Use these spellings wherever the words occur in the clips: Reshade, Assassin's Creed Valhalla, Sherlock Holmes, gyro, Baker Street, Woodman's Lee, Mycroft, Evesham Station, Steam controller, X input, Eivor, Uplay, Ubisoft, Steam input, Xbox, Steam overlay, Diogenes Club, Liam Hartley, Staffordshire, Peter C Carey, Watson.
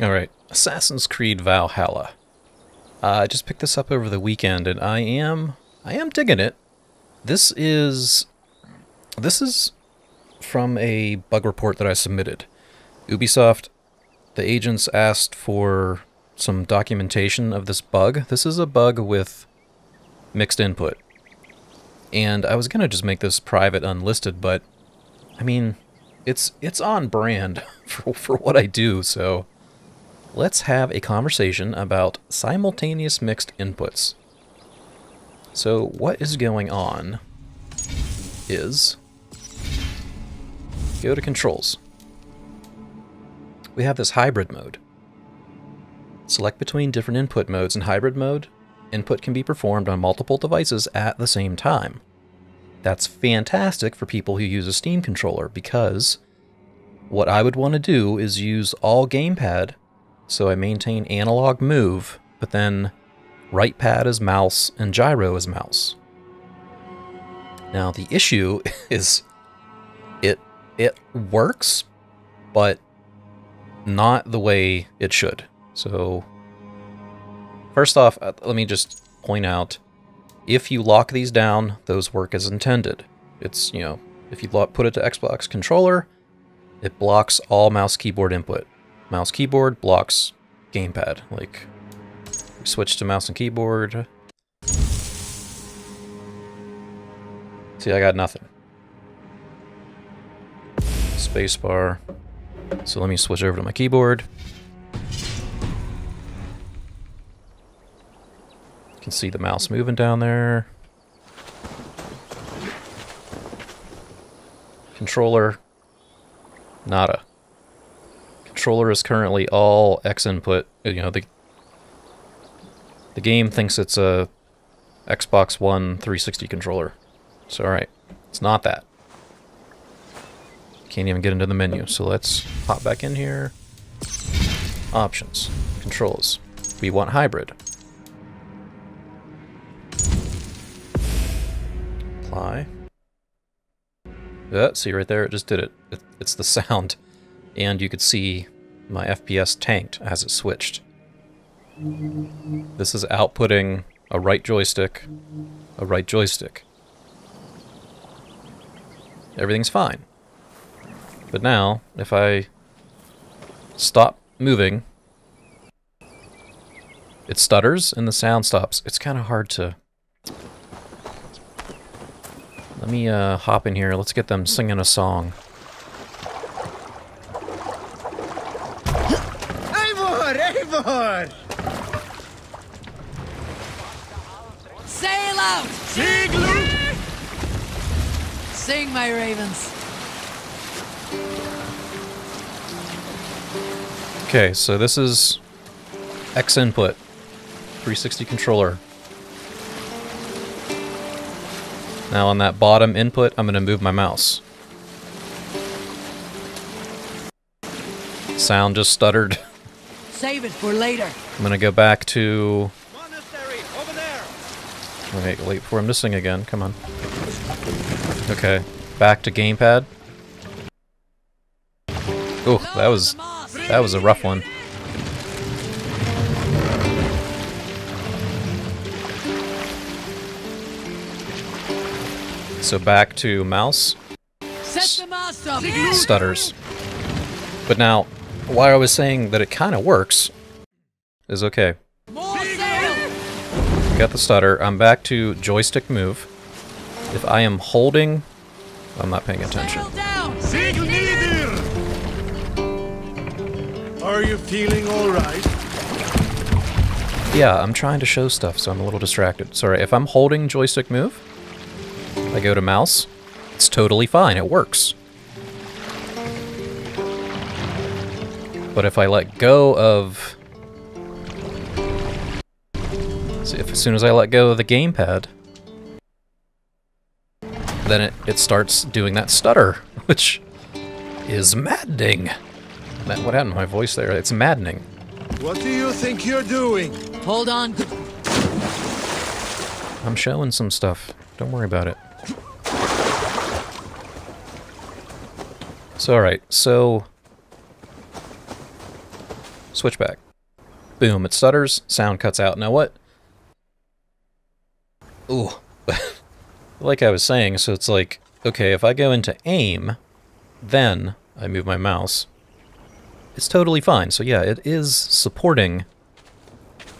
Alright, Assassin's Creed Valhalla. I just picked this up over the weekend, and I am digging it. This is from a bug report that I submitted. Ubisoft, the agents asked for some documentation of this bug. This is a bug with mixed input. And I was gonna just make this private unlisted, but I mean, it's on brand for what I do, so let's have a conversation about simultaneous mixed inputs. So what is going on is, go to controls. We have this hybrid mode. Select between different input modes. In hybrid mode, input can be performed on multiple devices at the same time. That's fantastic for people who use a Steam controller, because what I would want to do is use all gamepad, so I maintain analog move, but then right pad is mouse and gyro is mouse. Now the issue is it works, but not the way it should. So first off, let me just point out, if you lock these down, those work as intended. It's, you know, if you put it to Xbox controller, it blocks all mouse keyboard input. Mouse keyboard blocks gamepad. Like, we switch to mouse and keyboard. See, I got nothing. Spacebar. So let me switch over to my keyboard. You can see the mouse moving down there. Controller. Nada. Controller is currently all X input. You know, the game thinks it's a Xbox One 360 controller. So alright, it's not that. Can't even get into the menu, so let's pop back in here. Options. Controls. We want hybrid. Apply. See right there, it just did it. It's the sound. And you could see my FPS tanked as it switched. This is outputting a right joystick, Everything's fine. But now, if I stop moving, it stutters and the sound stops. It's kind of hard to... Let me hop in here. Let's get them singing a song. Eivor! Sail out! Sing, my ravens. Okay, so this is X input, 360 controller. Now on that bottom input, I'm going to move my mouse. Sound just stuttered. Save it for later. I'm going to go back to... Monastery, over there. Wait for him to sing again, come on. Okay, back to gamepad. Oh, that was a rough one. So back to mouse. Stutters. But now, why I was saying that it kind of works is okay. Got the stutter. I'm back to joystick move. If I am holding, I'm not paying attention. Are you feeling all right? Yeah, I'm trying to show stuff, so I'm a little distracted. Sorry, if I'm holding joystick move, I go to mouse, it's totally fine, it works. But if I let go of... See, if as soon as I let go of the gamepad, then it starts doing that stutter, which is maddening. What happened to my voice there? It's maddening. What do you think you're doing? Hold on. I'm showing some stuff. Don't worry about it. So, alright. So... Switch back. Boom, it stutters, sound cuts out. Now what? Ooh. Like I was saying, so it's like, okay, if I go into aim, then I move my mouse. It's totally fine. So yeah, it is supporting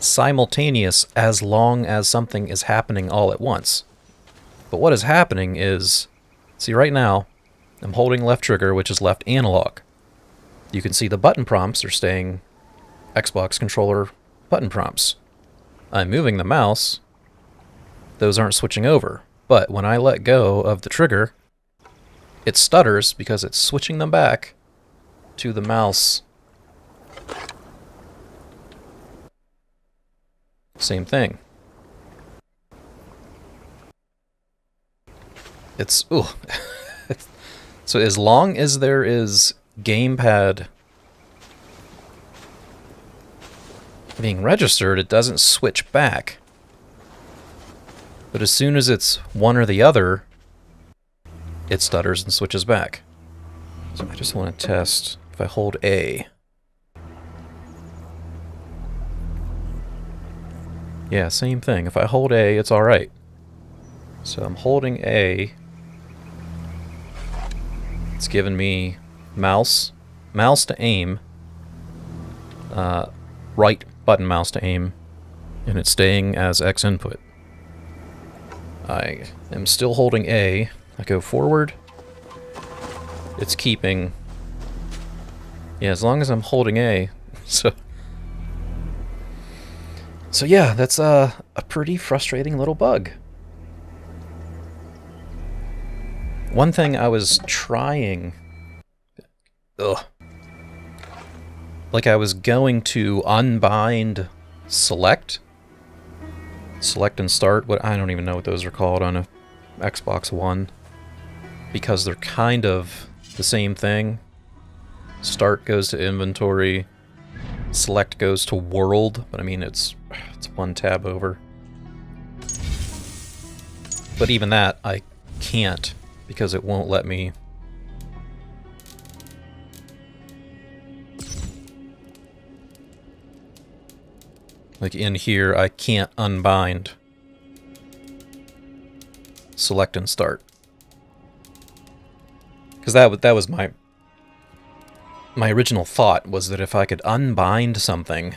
simultaneous as long as something is happening all at once. But what is happening is, see right now, I'm holding left trigger, which is left analog. You can see the button prompts are staying Xbox controller button prompts. I'm moving the mouse. Those aren't switching over. But when I let go of the trigger, it stutters because it's switching them back to the mouse. Same thing. It's, ooh. So as long as there is gamepad being registered, it doesn't switch back. But as soon as it's one or the other, it stutters and switches back. So I just want to test if I hold A. Yeah, same thing. If I hold A, it's all right. So I'm holding A. It's giving me mouse to aim, right button mouse to aim, and it's staying as X input. I am still holding A. I go forward. It's keeping, yeah, as long as I'm holding A. So yeah, that's a pretty frustrating little bug. One thing I was trying, like I was going to unbind select and start, what I don't even know what those are called on a Xbox One, because they're kind of the same thing. Start goes to inventory, select goes to world, but I mean it's one tab over. But even that I can't, because it won't let me. Like in here, I can't unbind select and start. Because that was my original thought, was that if I could unbind something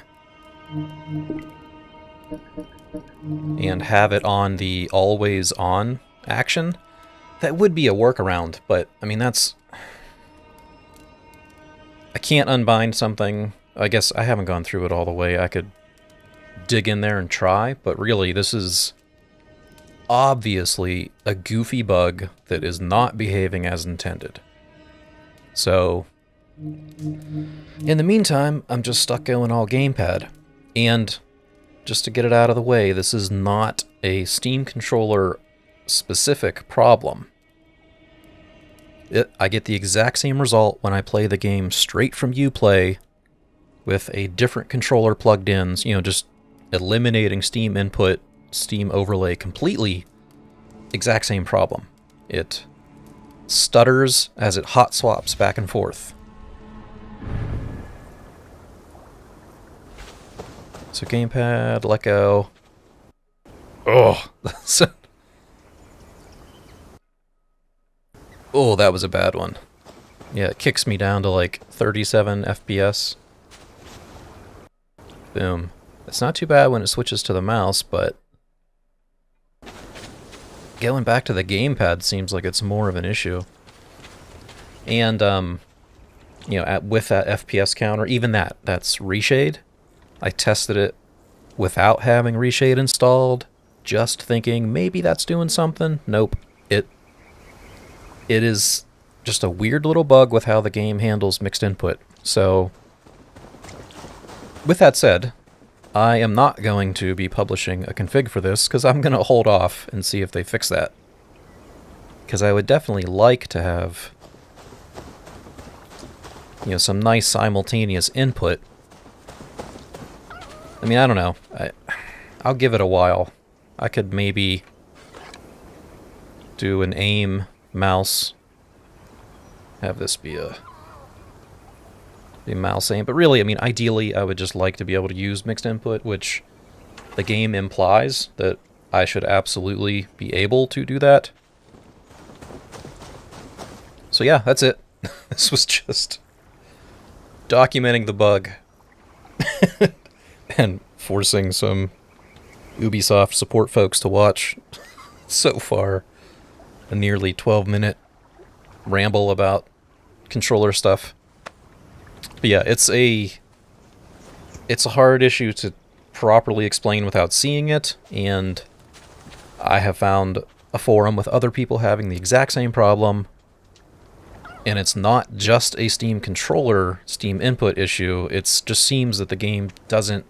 and have it on the always on action, that would be a workaround, but, I mean, that's... I can't unbind something. I guess I haven't gone through it all the way. I could dig in there and try, but really, this is obviously a goofy bug that is not behaving as intended. So, in the meantime, I'm just stuck going all gamepad. And, just to get it out of the way, this is not a Steam controller specific problem. I get the exact same result when I play the game straight from Uplay with a different controller plugged in, you know, just eliminating Steam input, Steam overlay completely. Exact same problem. It stutters as it hot swaps back and forth. So gamepad, let go. Oh, that's it. Oh, that was a bad one. Yeah, it kicks me down to like 37 FPS. Boom. It's not too bad when it switches to the mouse, but going back to the gamepad seems like it's more of an issue. And, you know, with that FPS counter, even that's Reshade. I tested it without having Reshade installed, just thinking maybe that's doing something. Nope. It is just a weird little bug with how the game handles mixed input. So, with that said, I am not going to be publishing a config for this, because I'm going to hold off and see if they fix that. Because I would definitely like to have, you know, some nice simultaneous input. I mean, I don't know. I'll give it a while. I could maybe do an aim... mouse. Have this be a the mouse aim. But really, I mean, ideally, I would just like to be able to use mixed input, which the game implies that I should absolutely be able to do that. So yeah, that's it. This was just documenting the bug and forcing some Ubisoft support folks to watch so far a nearly 12-minute ramble about controller stuff. But yeah, it's a hard issue to properly explain without seeing it, and I have found a forum with other people having the exact same problem, and it's not just a Steam controller, Steam input issue. It just seems that the game doesn't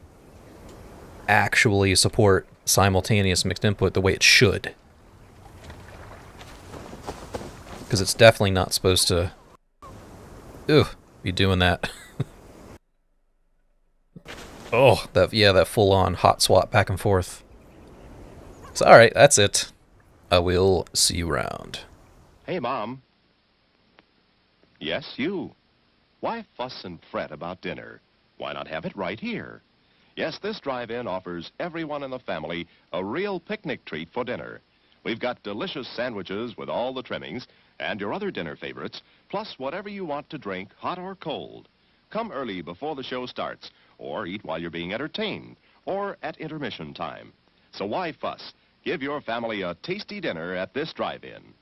actually support simultaneous mixed input the way it should, because it's definitely not supposed to be doing that. Oh, that full-on hot swap back and forth. So, all right, that's it. I will see you around. Hey, Mom. Yes, you. Why fuss and fret about dinner? Why not have it right here? Yes, this drive-in offers everyone in the family a real picnic treat for dinner. We've got delicious sandwiches with all the trimmings and your other dinner favorites, plus whatever you want to drink, hot or cold. Come early before the show starts, or eat while you're being entertained, or at intermission time. So why fuss? Give your family a tasty dinner at this drive-in.